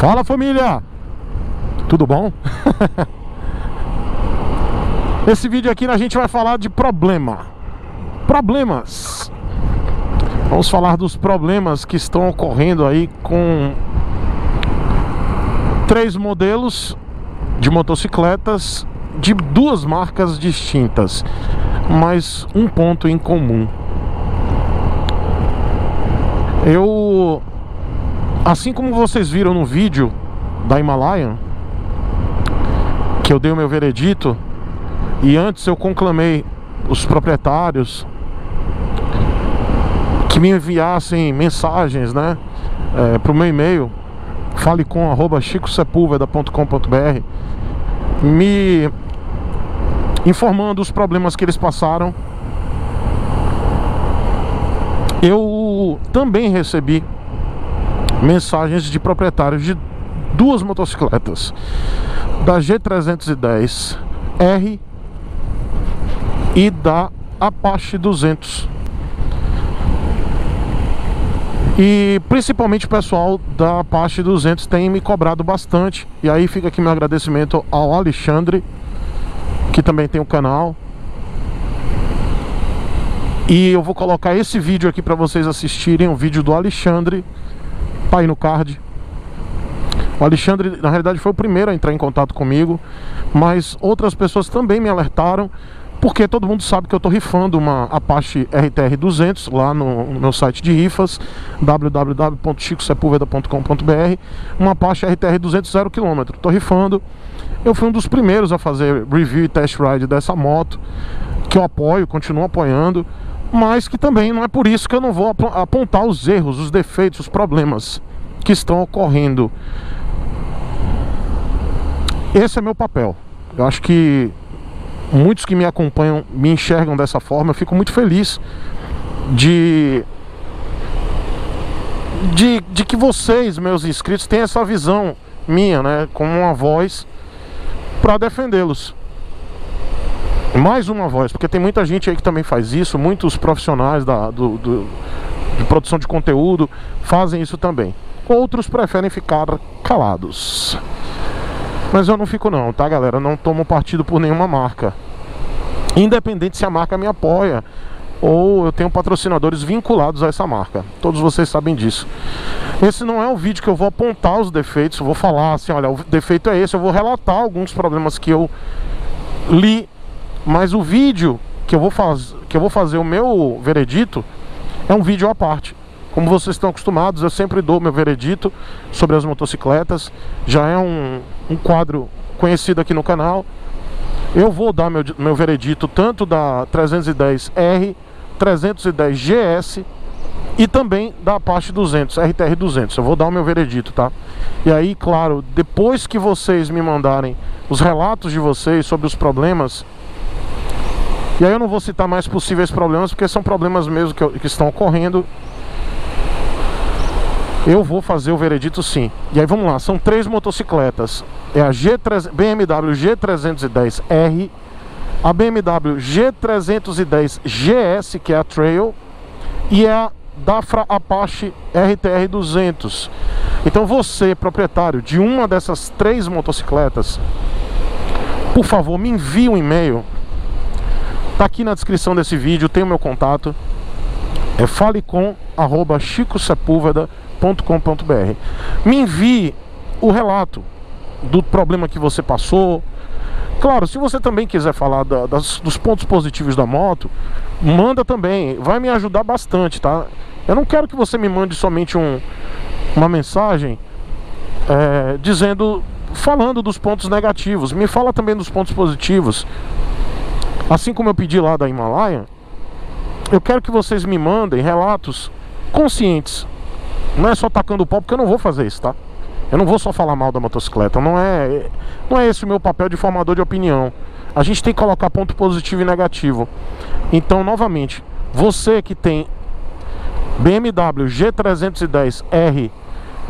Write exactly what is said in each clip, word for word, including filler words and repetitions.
Fala, família! Tudo bom? Esse vídeo aqui a gente vai falar de problema. Problemas. Vamos falar dos problemas que estão ocorrendo aí com três modelos de motocicletas de duas marcas distintas, mas um ponto em comum. Eu, assim como vocês viram no vídeo da Himalayan, que eu dei o meu veredito, e antes eu conclamei os proprietários que me enviassem mensagens, né, é, para o meu e-mail, falecom arroba chico sepulveda ponto com ponto br, me informando os problemas que eles passaram. Eu também recebi mensagens de proprietários de duas motocicletas, da G trezentos e dez R e da Apache duzentos. E principalmente o pessoal da Apache duzentos tem me cobrado bastante. E aí fica aqui meu agradecimento ao Alexandre, que também tem um canal. E eu vou colocar esse vídeo aqui para vocês assistirem, o vídeo do Alexandre, tá aí no card. O Alexandre, na realidade, foi o primeiro a entrar em contato comigo, mas outras pessoas também me alertaram, porque todo mundo sabe que eu tô rifando uma Apache R T R duzentos lá no, no meu site de rifas, w w w ponto chico sepulveda ponto com ponto br, uma Apache R T R duzentos zero quilômetro. Tô rifando. Eu fui um dos primeiros a fazer review e test ride dessa moto, que eu apoio, continuo apoiando. Mas que também não é por isso que eu não vou apontar os erros, os defeitos, os problemas que estão ocorrendo. Esse é meu papel. Eu acho que muitos que me acompanham me enxergam dessa forma. Eu fico muito feliz de, de, de que vocês, meus inscritos, tenham essa visão minha, né, como uma voz para defendê-los. Mais uma voz, porque tem muita gente aí que também faz isso. Muitos profissionais da, do, do, de produção de conteúdo fazem isso também. Outros preferem ficar calados. Mas eu não fico não, tá, galera? Eu não tomo partido por nenhuma marca, independente se a marca me apoia ou eu tenho patrocinadores vinculados a essa marca. Todos vocês sabem disso. Esse não é o vídeo que eu vou apontar os defeitos. Eu vou falar assim, olha, o defeito é esse. Eu vou relatar alguns problemas que eu li. Mas o vídeo que eu, vou faz... que eu vou fazer o meu veredito é um vídeo à parte. Como vocês estão acostumados, eu sempre dou meu veredito sobre as motocicletas. Já é um, um quadro conhecido aqui no canal. Eu vou dar meu, meu veredito tanto da trezentos e dez R, trezentos e dez G S e também da Apache duzentos, R T R duzentos. Eu vou dar o meu veredito, tá? E aí, claro, depois que vocês me mandarem os relatos de vocês sobre os problemas... E aí eu não vou citar mais possíveis problemas, porque são problemas mesmo que, eu, que estão ocorrendo. Eu vou fazer o veredito sim. E aí vamos lá, são três motocicletas. É a G três, B M W G trezentos e dez R, a B M W G trezentos e dez G S, que é a Trail, e é a Dafra Apache R T R duzentos. Então você, proprietário de uma dessas três motocicletas, por favor, me envie um e-mail. Tá aqui na descrição desse vídeo, tem o meu contato. É falecom arroba chico sepulveda ponto com ponto br. Me envie o relato do problema que você passou. Claro, se você também quiser falar da, das, dos pontos positivos da moto, manda também, vai me ajudar bastante, tá? Eu não quero que você me mande somente um, uma mensagem é, dizendo, falando dos pontos negativos. Me fala também dos pontos positivos. Assim como eu pedi lá da Himalayan, eu quero que vocês me mandem relatos conscientes. Não é só tacando o pau, porque eu não vou fazer isso, tá? Eu não vou só falar mal da motocicleta. Não é, não é esse o meu papel de formador de opinião. A gente tem que colocar ponto positivo e negativo. Então, novamente, você que tem B M W G trezentos e dez R,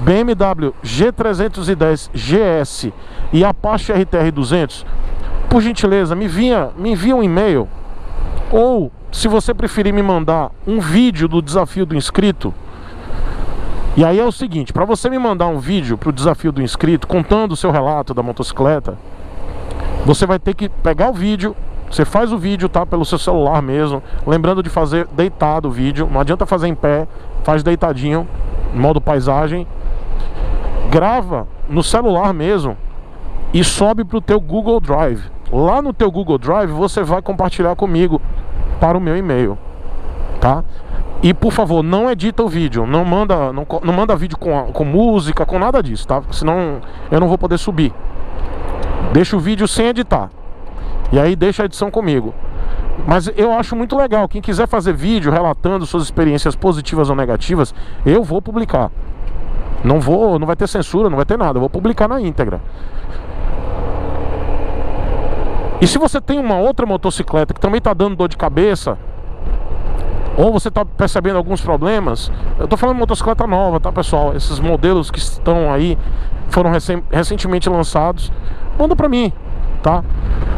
B M W G trezentos e dez G S e Apache R T R duzentos... Por gentileza, me envia, me envia um e-mail, ou se você preferir me mandar um vídeo do desafio do inscrito, E aí é o seguinte, para você me mandar um vídeo para o desafio do inscrito, contando o seu relato da motocicleta, você vai ter que pegar o vídeo. Você faz o vídeo, tá? Pelo seu celular mesmo. Lembrando de fazer deitado o vídeo. Não adianta fazer em pé. Faz deitadinho, modo paisagem. Grava no celular mesmo e sobe para o teu Google Drive. Lá no teu Google Drive você vai compartilhar comigo para o meu e-mail, tá? E por favor, não edita o vídeo. Não manda, não, não manda vídeo com, com música, com nada disso, tá? Senão eu não vou poder subir. Deixa o vídeo sem editar. E aí deixa a edição comigo. Mas eu acho muito legal. Quem quiser fazer vídeo relatando suas experiências positivas ou negativas, eu vou publicar. Não vou, não vai ter censura, não vai ter nada. Eu vou publicar na íntegra. E se você tem uma outra motocicleta que também está dando dor de cabeça, ou você está percebendo alguns problemas, eu estou falando de motocicleta nova, tá, pessoal? Esses modelos que estão aí, foram recentemente lançados, manda para mim, tá?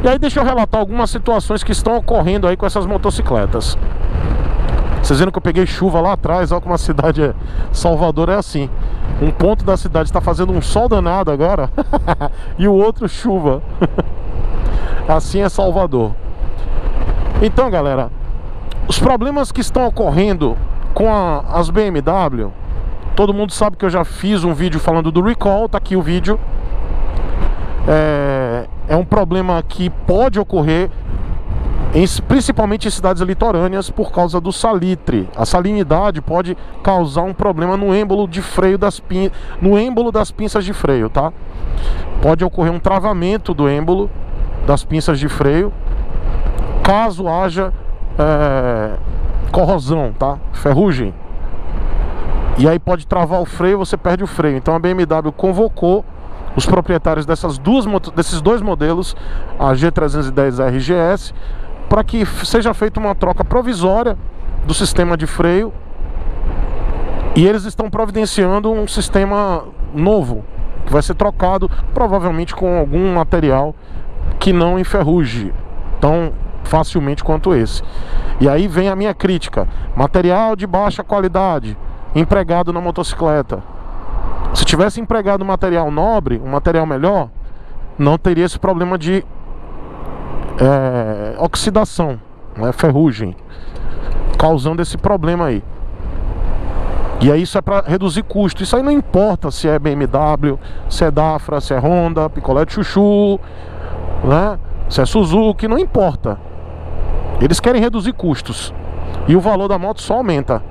E aí deixa eu relatar algumas situações que estão ocorrendo aí com essas motocicletas. Vocês viram que eu peguei chuva lá atrás. Olha como a cidade é. Salvador é assim. Um ponto da cidade está fazendo um sol danado agora e o outro chuva. Assim é Salvador. Então, galera, os problemas que estão ocorrendo com a, as B M W, todo mundo sabe que eu já fiz um vídeo falando do recall. Tá aqui o vídeo. É... É um problema que pode ocorrer em, principalmente em cidades litorâneas, por causa do salitre. A salinidade pode causar um problema no êmbolo de freio das pin... no êmbolo das pinças de freio, tá? Pode ocorrer um travamento do êmbolo das pinças de freio, caso haja é, corrosão, tá? Ferrugem. E aí pode travar o freio, você perde o freio. Então a B M W convocou os proprietários dessas duas, desses dois modelos, a G trezentos e dez R G S, para que seja feita uma troca provisória do sistema de freio. E eles estão providenciando um sistema novo, que vai ser trocado provavelmente com algum material que não enferruje tão facilmente quanto esse. E aí vem a minha crítica: material de baixa qualidade empregado na motocicleta. Se tivesse empregado um material nobre, um material melhor, não teria esse problema de é, oxidação, né, ferrugem, causando esse problema aí. E aí isso é para reduzir custo. Isso aí não importa se é B M W, se é Dafra, se é Honda, picolé de chuchu, né, se é Suzuki, não importa. Eles querem reduzir custos e o valor da moto só aumenta.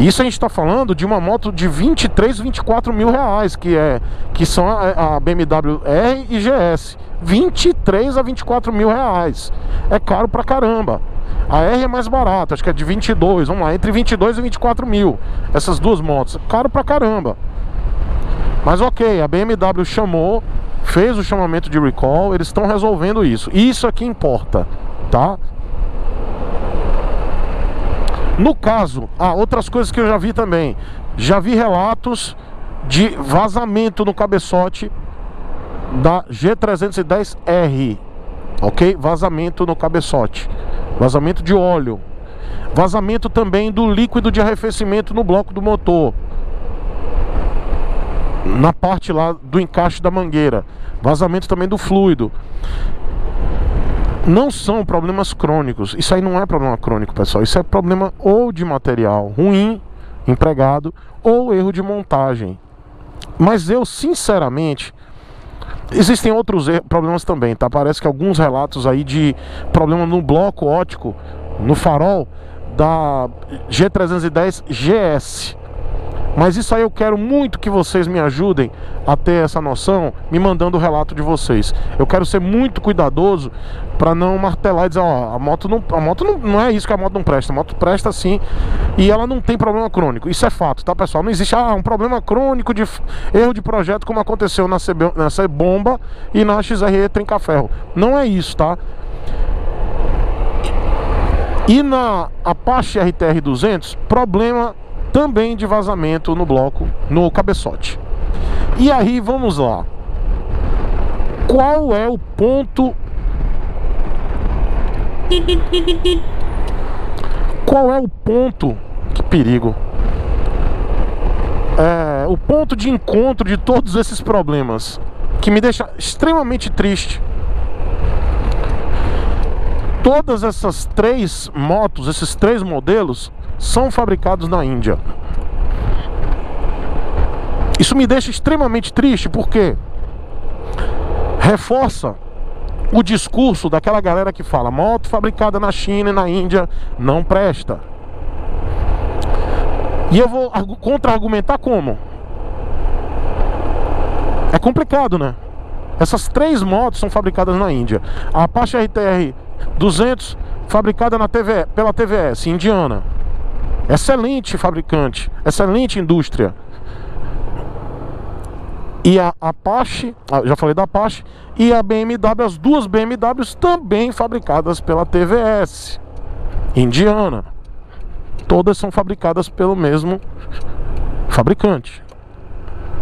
Isso a gente está falando de uma moto de vinte e três, vinte e quatro mil reais, que, é, que são a, a B M W R e G S. vinte e três a vinte e quatro mil reais. É caro pra caramba. A R é mais barata, acho que é de vinte e dois, vamos lá, entre vinte e dois e vinte e quatro mil. Essas duas motos, é caro pra caramba. Mas ok, a B M W chamou, fez o chamamento de recall, eles estão resolvendo isso. Isso é que importa, tá? No caso, ah, outras coisas que eu já vi também. Já vi relatos de vazamento no cabeçote da G trezentos e dez R. Ok? Vazamento no cabeçote. Vazamento de óleo. Vazamento também do líquido de arrefecimento no bloco do motor. Na parte lá do encaixe da mangueira. Vazamento também do fluido. Não são problemas crônicos. Isso aí não é problema crônico, pessoal. Isso é problema ou de material ruim empregado ou erro de montagem. Mas eu, sinceramente, existem outros problemas também, tá? Parece que alguns relatos aí de problema no bloco óptico, no farol da G trezentos e dez G S. Mas isso aí eu quero muito que vocês me ajudem a ter essa noção, me mandando o relato de vocês. Eu quero ser muito cuidadoso para não martelar e dizer, ó, a moto, não, a moto não, não é isso que a moto não presta. A moto presta sim e ela não tem problema crônico. Isso é fato, tá, pessoal? Não existe ah, um problema crônico de erro de projeto como aconteceu na C B, na C-Bomba e na X R E Trincaferro. Não é isso, tá? E na Apache R T R duzentos, problema também de vazamento no bloco, no cabeçote. E aí vamos lá. Qual é o ponto? Qual é o ponto? Que perigo! o ponto de encontro de todos esses problemas, que me deixa extremamente triste. Todas essas três motos, esses três modelos, são fabricados na Índia. Isso me deixa extremamente triste porque reforça o discurso daquela galera que fala: moto fabricada na China e na Índia não presta. E eu vou contra-argumentar como? É complicado, né? Essas três motos são fabricadas na Índia. A Apache R T R duzentos, fabricada na T V, pela T V S, indiana. Excelente fabricante, excelente indústria. E a Apache, já falei da Apache, e a B M W, as duas B M Ws também fabricadas pela T V S, indiana. Todas são fabricadas pelo mesmo fabricante.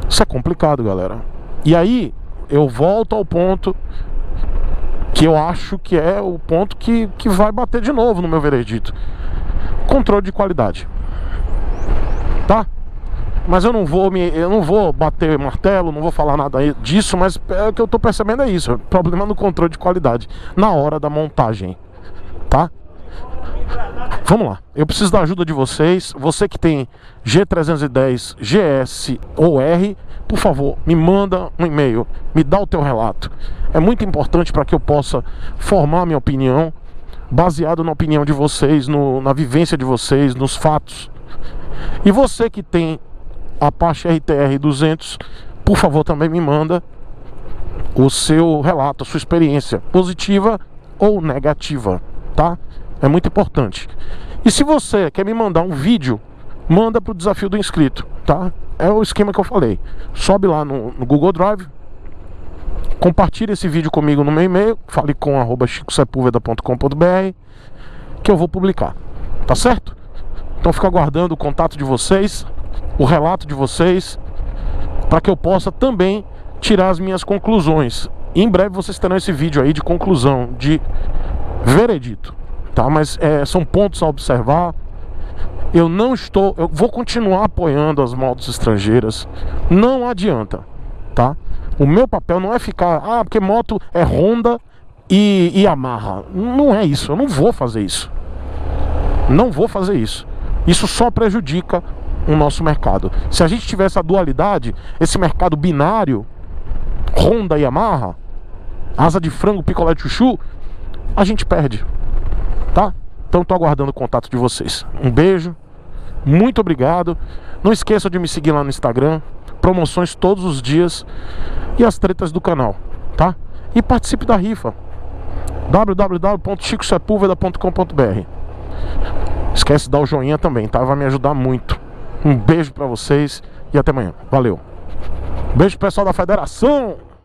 Isso é complicado, galera. E aí, eu volto ao ponto que eu acho que é o ponto que, que vai bater de novo no meu veredito: controle de qualidade. Tá? Mas eu não vou me, eu não vou bater martelo, não vou falar nada disso, mas é, o que eu tô percebendo é isso. Problema no controle de qualidade na hora da montagem. Tá? Vamos lá, eu preciso da ajuda de vocês. Você que tem G trezentos e dez G S ou R, por favor, me manda um e-mail, me dá o teu relato. É muito importante para que eu possa formar minha opinião, baseado na opinião de vocês, no, na vivência de vocês, nos fatos. E você que tem a Apache R T R duzentos, por favor, também me manda o seu relato, a sua experiência, positiva ou negativa, tá? É muito importante. E se você quer me mandar um vídeo, manda para o desafio do inscrito, tá? É o esquema que eu falei. Sobe lá no, no Google Drive, compartilha esse vídeo comigo no meu e-mail, fale com arroba chico sepulveda ponto com ponto br, que eu vou publicar, tá certo? Então fico aguardando o contato de vocês, o relato de vocês, para que eu possa também tirar as minhas conclusões. E em breve vocês terão esse vídeo aí de conclusão, de veredito. Tá, mas é, são pontos a observar. Eu não estou, eu vou continuar apoiando as motos estrangeiras. Não adianta, tá? O meu papel não é ficar, ah, porque moto é Honda e, e Yamaha. Não é isso, eu não vou fazer isso. Não vou fazer isso. Isso só prejudica o nosso mercado. Se a gente tivesse a dualidade, esse mercado binário, Honda e Yamaha, asa de frango, picolé de chuchu, a gente perde. Tá? Então estou aguardando o contato de vocês. Um beijo, muito obrigado. Não esqueça de me seguir lá no Instagram. Promoções todos os dias e as tretas do canal, tá? E participe da rifa w w w ponto chico sepulveda ponto com ponto br. Esquece de dar o joinha também, tá? Vai me ajudar muito. Um beijo pra vocês e até amanhã. Valeu. Beijo pessoal da Federação.